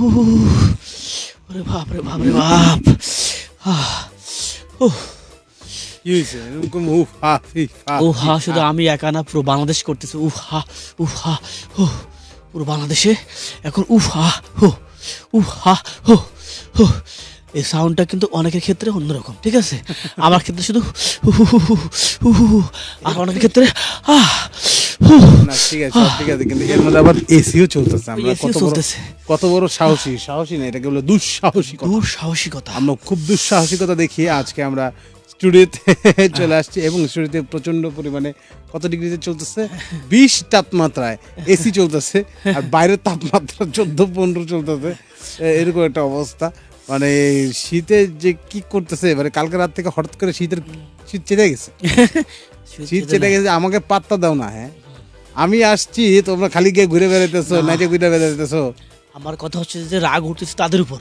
अरे बाप रे बाप रे बाप। উহা শুধু আমি একা না, পুরো বাংলাদেশ করতেছে উহা উহা হো। পুরো বাংলাদেশে এখন উহা হো উহা হো হো। এই সাউন্ডটা কিন্তু অনেকের ক্ষেত্রে অন্যরকম, ঠিক আছে? আমার ক্ষেত্রে শুধু আর অনেকের ক্ষেত্রে খুব দুঃসাহসিকতা দেখিয়ে আজকে আমরা স্টুডিওতে চলে আসছি, এবং স্টুডিওতে প্রচন্ড পরিমাণে কত ডিগ্রিতে চলতেছে? 20 তাপমাত্রায় এসি চলতেছে, আর বাইরের তাপমাত্রা 14-15 চলতেছে, এরকম একটা অবস্থা। মানে শীতে যে কি করতেছে, মানে কালকে রাত থেকে হঠাৎ করে শীত চেটে গেছে, শীত চেটে গেছে। আমাকে পাত্তা দাও না, হ্যাঁ আমি আসছি, তোমরা খালি গিয়ে ঘুরে বেড়াইতেছো, নাইটে ঘুরে বেড়াইতেছো। আমার কথা হচ্ছে যে রাগ উঠতেছে তাদের উপর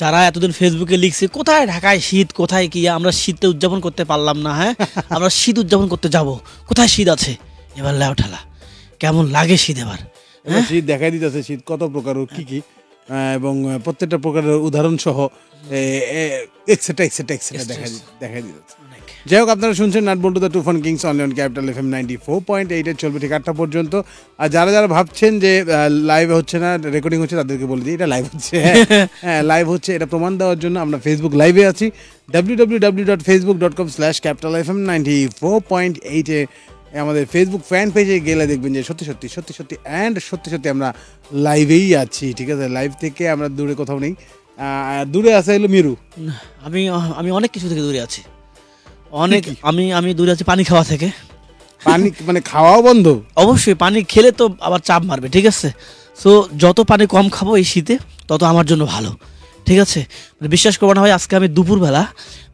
যারা এতদিন ফেসবুকে লিখছে কোথায় ঢাকায় শীত, কোথায় কি আমরা শীতে উদযাপন করতে পারলাম না। হ্যাঁ আমরা শীত উদযাপন করতে যাব, কোথায় শীত আছে এবার? লাও ঠালা কেমন লাগে শীত এবার, শীত দেখাই দিতেছে। শীত কত প্রকার ও কি কি, এবং প্রত্যেকটা প্রকারের উদাহরণ সহ দেখাই দিতেছে। যাই হোক, আপনারা শুনছেন নাট বল্টু the Toofan kings online capital FM 94.8 চলবে ঠিক 8টা পর্যন্ত। আর যারা যারা ভাবছেন যে লাইভ হচ্ছে না, রেকর্ডিং হচ্ছে, তাদেরকে বলে দিই এটা লাইভ হচ্ছে। হ্যাঁ লাইভ হচ্ছে, এটা প্রমাণ দেওয়ার জন্য আমরা ফেসবুক লাইভে আছি। www.facebook.com/capitalfm94.8 এ আমাদের ফেসবুক ফ্যান পেজে গেলে দেখবেন যে সত্যি সত্যি আমরা লাইভেই আছি, ঠিক আছে? লাইভ থেকে আমরা দূরে কোথাও নেই। দূরে আছে হলো মিরু, আমি অনেক কিছু থেকে দূরে আছি, অনেক। আমি দূরে আছি পানি খাওয়া থেকে। পানি মানে খাওয়াও বন্ধ, অবশ্যই পানি খেলে তো আবার চাপ মারবে, ঠিক আছে? সো যত পানি কম খাবো এই শীতে তত আমার জন্য ভালো, ঠিক আছে? মানে বিশ্বাস করবো না ভাই, আজকে আমি দুপুরবেলা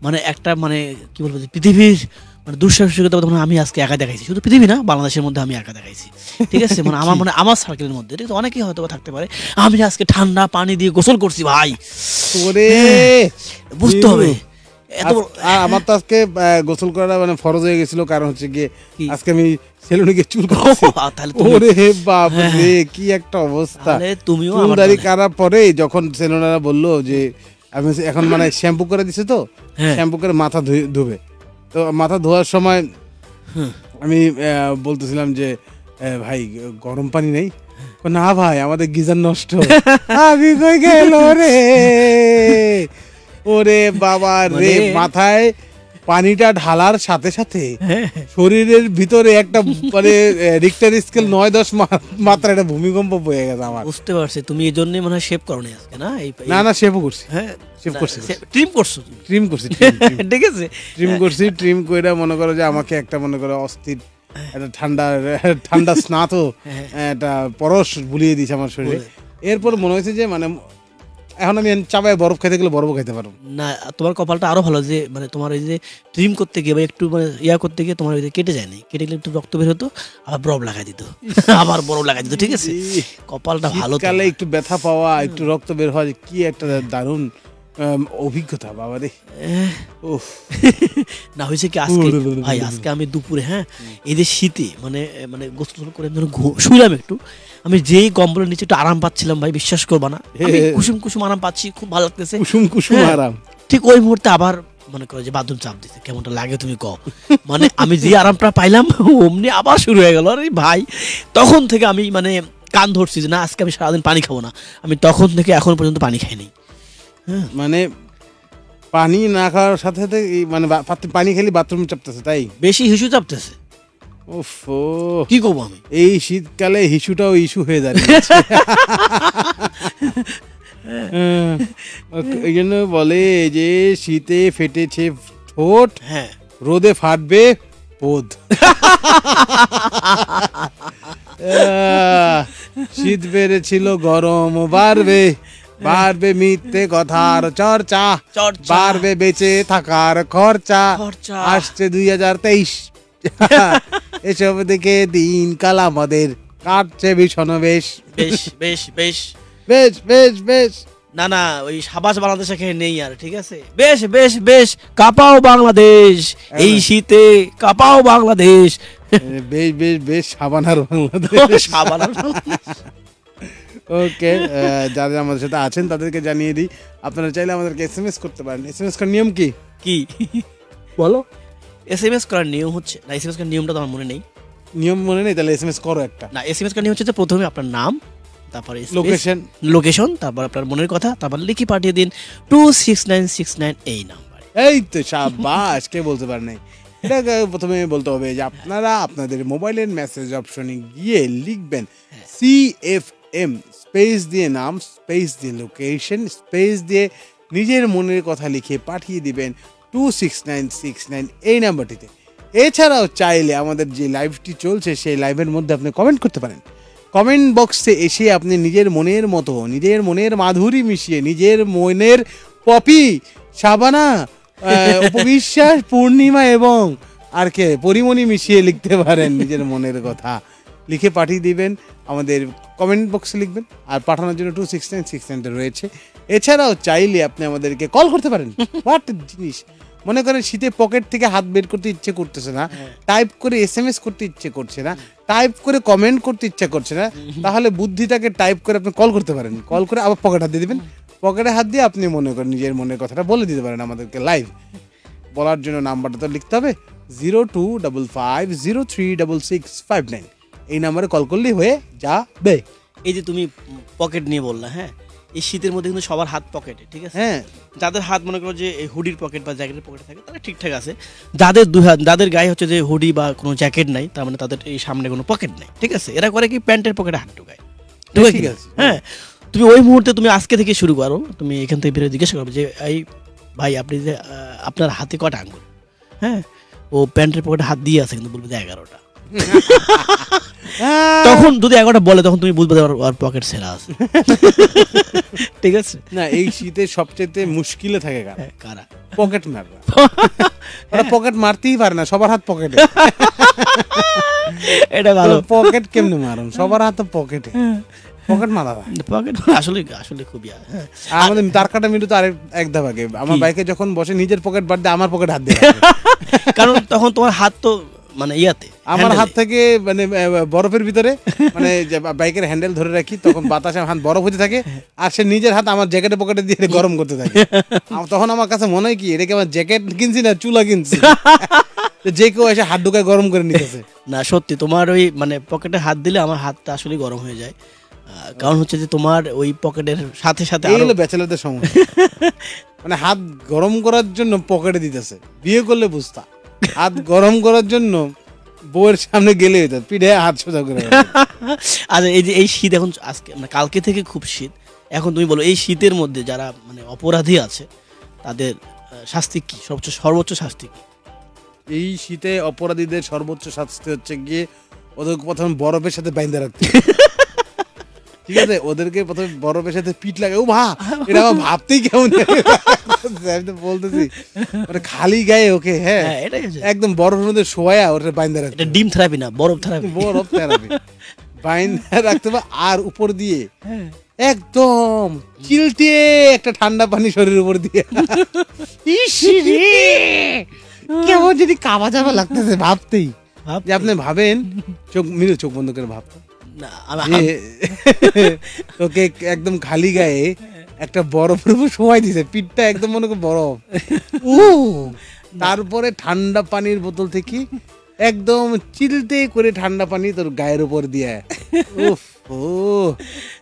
মানে একটা মানে কি বলবো, পৃথিবীর মানে দুঃসাহসিকতা আমি আজকে একা দেখাইছি। শুধু পৃথিবী না, বাংলাদেশের মধ্যে আমি একা দেখাইছি, ঠিক আছে? মানে আমার মানে আমার সার্কেলের মধ্যে, ঠিক আছে? অনেকেই হয়তো থাকতে পারে। আমি আজকে ঠান্ডা পানি দিয়ে গোসল করছি ভাই, তোরে বুঝতে হবে। আমার তো আজকে গোসল করা মানে ফরজ হয়ে গেছিল, কারণ হচ্ছে গিয়ে আজকে আমি সেলুনে গিয়ে চুল কাটছি। ওরে বাপ রে কি একটা অবস্থা! তুমিও আমার দাড়ি কাটা পরে যখন সেলুনারা বলল যে আমি এখন মানে শ্যাম্পু করে দিছে, তো শ্যাম্পু করে মাথা ধুবে, তো মাথা ধোয়ার সময় আমি বলতেছিলাম যে ভাই গরম পানি নেই? না ভাই আমাদের গিজার নষ্ট। আমি কই গেল রে, ওরে বাবা রে! মাথায় পানিটা ঢালার সাথে সাথে শরীরের ভিতরে একটা মানে রিক্টার স্কেল 9-10 মাত্রা একটা ভূমিকম্প বয়ে গেছে আমার। বুঝতে পারছি তুমি এই জন্যই মানে শেভ করনি আজকে, না? না না শেভও করছি, হ্যাঁ শেভ করছি, ট্রিম করছি ঠিক আছে? ট্রিম কইরা মনে করো যে আমাকে একটা মনে করো অস্থির একটা ঠান্ডা ঠান্ডা স্নাত একটা পরশ বুলিয়ে দিয়েছে আমার শরীরে। এরপর মনে হয়েছে যে মানে এখন আমি চাপায় বরফ খাইতে গেলে বরফ খাইতে পারবো না। তোমার কপালটা আরো ভালো যে মানে তোমার এই যে ট্রিম করতে গিয়ে বা একটু মানে ইয়া করতে গিয়ে তোমার কেটে যায়নি, কেটে গেলে একটু রক্ত বের হতো, আবার বরফ লাগাই দিত, ঠিক আছে? কপালটা ভালো। কালে একটু ব্যথা পাওয়া, একটু রক্ত বের হওয়া, কি একটা দারুণ অভিজ্ঞতা বাবা রে। ওহ না হয়েছে কি আজকে ভাই, আজকে আমি দুপুরে হ্যাঁ এই যে শীতে মানে মানে গোসল করে শুইলাম একটু, আমি যেই কম্বলের নিচে একটু আরাম পাচ্ছিলাম ভাই, বিশ্বাস করবা না আমি কুসুম কুসুম আরাম পাচ্ছি, খুব ভালো লাগতেছে, কুসুম কুসুম আরাম। ঠিক ওই মুহূর্তে আবার মনে করো যে বাথরুম চাপ দিচ্ছে, কেমনটা লাগে তুমি কও? মানে আমি যে আরামটা পাইলাম অমনি আবার শুরু হয়ে গেল। আরে ভাই তখন থেকে আমি মানে কান ধরছি যে না আজকে আমি সারাদিন পানি খাবো না, আমি তখন থেকে এখন পর্যন্ত পানি খাইনি। মানে পানি না খাওয়ার সাথে সাথে মানে পানি খেলে বাথরুম চাপতেছে, তাই বেশি হিসু চাপতেছে। ওফো কি করবো আমি এই শীতকালে, হিসুটাও ইস্যু হয়ে যায়। এই জন্য বলে যে শীতে ফেটেছে ঠোঁট, হ্যাঁ রোদে ফাটবে পোদ। শীত বেড়েছিল গরম বাড়বে, বাড়বে মিথ্যে কথার চর্চা, বাড়বে বেঁচে থাকার খরচা। আসছে 2023, এসব দেখে দিন কাল আমাদের কাটছে ভীষণ বেশ বেশ বেশ বেশ বেশ বেশ বেশ। না না ওই সাবাস বাংলাদেশে খেয়ে নেই আর, ঠিক আছে? বেশ বেশ বেশ কাঁপাও বাংলাদেশ, এই শীতে কাঁপাও বাংলাদেশ, বেশ বেশ বেশ সাবানার বাংলাদেশ, সাবানার। ওকে যারা আমাদের সাথে আছেন তাদেরকে জানিয়ে দিই আপনারা চাইলে আমাদেরকে এসএমএস করতে পারেন এসএমএস এর নিয়ম কি কি বলো এসএমএস করার নিয়ম হচ্ছে না এসএমএস এর নিয়মটা তো আমার মনে নেই নিয়ম মনে নেই তাহলে এসএমএস করো একটা না এসএমএস এর নিয়ম হচ্ছে প্রথমে আপনার নাম তারপর লোকেশন লোকেশন তারপর আপনার মনের কথা তারপর লিখে পাঠিয়ে দিন 26969 এই নাম্বারে এই তো শাবাশ কে বলতে পার নাই এটা প্রথমে বলতে হবে যে আপনারা আপনাদের মোবাইলের মেসেজ অপশনে গিয়ে লিখবেন সিএফ এম স্পেস দিয়ে নাম স্পেস দিয়ে লোকেশন স্পেস দিয়ে নিজের মনের কথা লিখে পাঠিয়ে দিবেন 26969 এই নাম্বারটিতে এছাড়াও চাইলে আমাদের যে লাইভটি চলছে সেই লাইভের মধ্যে আপনি কমেন্ট করতে পারেন কমেন্ট বক্সে এসে আপনি নিজের মনের মতো নিজের মনের মাধুরী মিশিয়ে নিজের মনের পপি শাবানা উপবিশ্বাস পূর্ণিমা এবং আর কে পরিমণি মিশিয়ে লিখতে পারেন নিজের মনের কথা লিখে পাঠিয়ে দিবেন আমাদের কমেন্ট বক্সে লিখবেন আর পাঠানোর জন্য 26969 রয়েছে এছাড়াও চাইলে আপনি আমাদেরকে কল করতে পারেন হোয়াট জিনিস মনে করেন শীতে পকেট থেকে হাত বের করতে ইচ্ছে করতেছে না টাইপ করে এসএমএস করতে ইচ্ছে করছে না টাইপ করে কমেন্ট করতে ইচ্ছে করছে না তাহলে বুদ্ধিটাকে টাইপ করে আপনি কল করতে পারেন কল করে আবার পকেট হাত দিয়ে দেবেন পকেটে হাত দিয়ে আপনি মনে করেন নিজের মনের কথাটা বলে দিতে পারেন আমাদেরকে লাইভ বলার জন্য নাম্বারটা তো লিখতে হবে 0255036659 এই নাম্বারে কল করলেই হয়ে যাবে এই যে তুমি পকেট নিয়ে বললা হ্যাঁ এই শীতের মধ্যে কিন্তু সবার হাত পকেটে ঠিক আছে হ্যাঁ যাদের হাত মনে করো যে হুডির পকেট বা জ্যাকেটের পকেটে থাকে তারা ঠিকঠাক আছে যাদের দুই হাত যাদের গায়ে হচ্ছে যে হুডি বা কোনো জ্যাকেট নাই তার মানে তাদের এই সামনে কোনো পকেট নাই ঠিক আছে এরা করে কি প্যান্টের পকেটে হাত ঢুকায় ঠিক আছে হ্যাঁ তুমি ওই মুহূর্তে তুমি আজকে থেকে শুরু করো তুমি এখান থেকে বেরোয় জিজ্ঞাসা করবে যে এই ভাই আপনি যে আপনার হাতে কটা আঙুল হ্যাঁ ও প্যান্টের পকেটে হাত দিয়ে আছে কিন্তু বলবে যে 11টা তখন যদি 11টা বলে তখন তুমি বুঝবে আর পকেট ছেঁড়া আছে ঠিক আছে না এই শীতে সবচেয়ে মুশকিলে থাকে কারা পকেট মারবে ওরা পকেট মারতেই পারে না সবার হাত পকেটে এটা ভালো পকেট কেমনে মারুন সবার হাত পকেটে পকেট মারা পকেট আসলে আসলে খুবই আমাদের তার কাটা মিনিট তো আরেক এক ধাপ আগে আমার বাইকে যখন বসে নিজের পকেট বাদ দিয়ে আমার পকেট হাত দিয়ে কারণ তখন তোমার হাত তো মানে ইয়াতে আমার হাত থেকে মানে বরফের ভিতরে মানে বাইকের হ্যান্ডেল ধরে রাখি তখন বাতাসে হাত বরফ হতে থাকে আর সে নিজের হাত আমার জ্যাকেটে পকেটে দিয়ে গরম করতে থাকে তখন আমার কাছে মনে হয় কি এটাকে আমার জ্যাকেট কিনছি না চুলা কিনছি যে কেউ এসে হাত ঢুকায় গরম করে নিতেছে না সত্যি তোমার ওই মানে পকেটে হাত দিলে আমার হাতটা আসলে গরম হয়ে যায় কারণ হচ্ছে যে তোমার ওই পকেটের সাথে সাথে আরো ব্যাচেলরদের সমস্যা মানে হাত গরম করার জন্য পকেটে দিতেছে বিয়ে করলে বুঝতা হাত গরম করার জন্য বউয়ের সামনে গেলে পিঠে হাত সোজা করে আচ্ছা এই যে এই শীত এখন আজকে মানে কালকে থেকে খুব শীত এখন তুমি বলো এই শীতের মধ্যে যারা মানে অপরাধী আছে তাদের শাস্তি কি সর্বোচ্চ শাস্তি কি এই শীতে অপরাধীদের সর্বোচ্চ শাস্তি হচ্ছে গিয়ে ওদের প্রথম বরফের সাথে বাইন্ধে রাখতে ঠিক আছে ওদেরকে প্রথমে বরফের সাথে পিঠ লাগে ও ভা এটা ভাবতেই কেমন বলতেছি খালি গায়ে ওকে হ্যাঁ একদম বরফের মধ্যে শোয়া ওটা বাইন্ধা রাখতে ডিম থেরাপি না বরফ থেরাপি বরফ থেরাপি বাইন্ধা রাখতে হবে আর উপর দিয়ে একদম চিলটে একটা ঠান্ডা পানি শরীরের উপর দিয়ে কেমন যদি কাবা যাবা লাগতেছে ভাবতেই যে আপনি ভাবেন চোখ মিলে চোখ বন্ধ করে ভাবতেন ওকে একদম খালি গায়ে একটা বরফের উপর সময় দিছে পিঠটা একদম মনে কর বরফ ও তারপরে ঠান্ডা পানির বোতল থেকে একদম চিলতে করে ঠান্ডা পানি তোর গায়ের উপর দিয়ে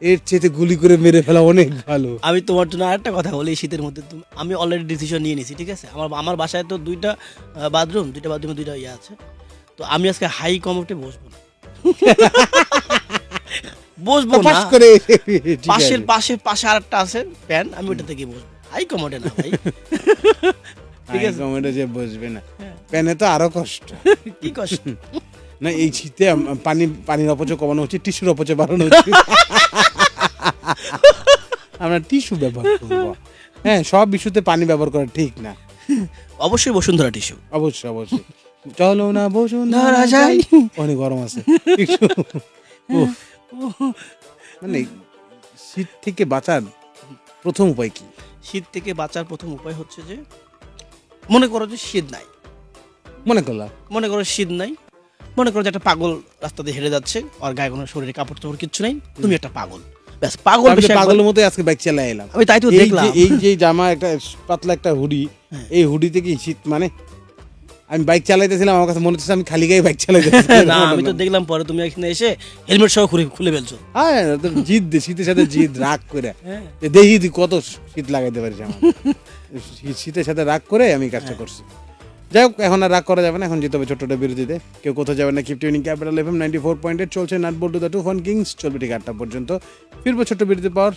এর চেয়ে গুলি করে মেরে ফেলা অনেক ভালো আমি তোমার জন্য আরেকটা কথা বলি শীতের মধ্যে আমি অলরেডি ডিসিশন নিয়ে নিয়েছি ঠিক আছে আমার বাসায় তো দুইটা বাথরুমে দুইটা ইয়ে আছে তো আমি আজকে হাই কমোডে বসবো না বসবো না পাশে আরেকটা আছে প্যান আমি ওটাতে গিয়ে বসবো হাই কমোডে না ভাই ঠিক আছে কমোডে যে বসবে না প্যানে তো আরো কষ্ট কি কষ্ট না এই শীতে পানির অপচয় কমানো উচিত টিস্যুর অপচয় বাড়ানো উচিত আমরা টিস্যু ব্যবহার করবো হ্যাঁ সব ইস্যুতে পানি ব্যবহার করা ঠিক না অবশ্যই বসুন্ধরা টিস্যু অবশ্যই অবশ্যই চলো না বসুন্ধরা যাই অনেক গরম আছে মানে শীত থেকে বাঁচার প্রথম উপায় কি শীত থেকে বাঁচার প্রথম উপায় হচ্ছে যে মনে করো যে শীত নাই মনে করো শীত নাই মনে করো যে একটা পাগল রাস্তা দিয়ে হেঁটে যাচ্ছে আর গায়ে কোনো শরীরে কাপড় চাপড় কিচ্ছু নেই তুমি একটা পাগল ব্যাস পাগল পাগলের মতোই আজকে বাইক চালায় এলাম আমি। তাই তো দেখলাম এই যে জামা একটা পাতলা একটা হুডি, এই হুডি থেকে শীত মানে আমি বাইক চালাইতেছিলাম আমার কাছে মনে হচ্ছে আমি খালি গায়ে বাইক চালাইতেছিলাম। না আমি তো দেখলাম পরে তুমি এখানে এসে হেলমেট সহ খুলে ফেলছো। হ্যাঁ জিদ শীতের সাথে জিদ রাগ করে দেখি তুই কত শীত লাগাইতে পারিস, আমার শীতের সাথে রাগ করে আমি কাজটা করছি। যাই হোক এখন আর রাগ করা যাবে না, এখন যেতে হবে ছোট্টটা বিরতিতে, কেউ কোথাও যাবে না। কিপ টিউনিং ক্যাপিটাল এফএম 94.8 চলছে নাট বল্টু দা টু ফোন কিংস, চলবে ঠিক 8টা পর্যন্ত। ফিরবো ছোট্ট বিরতির পর।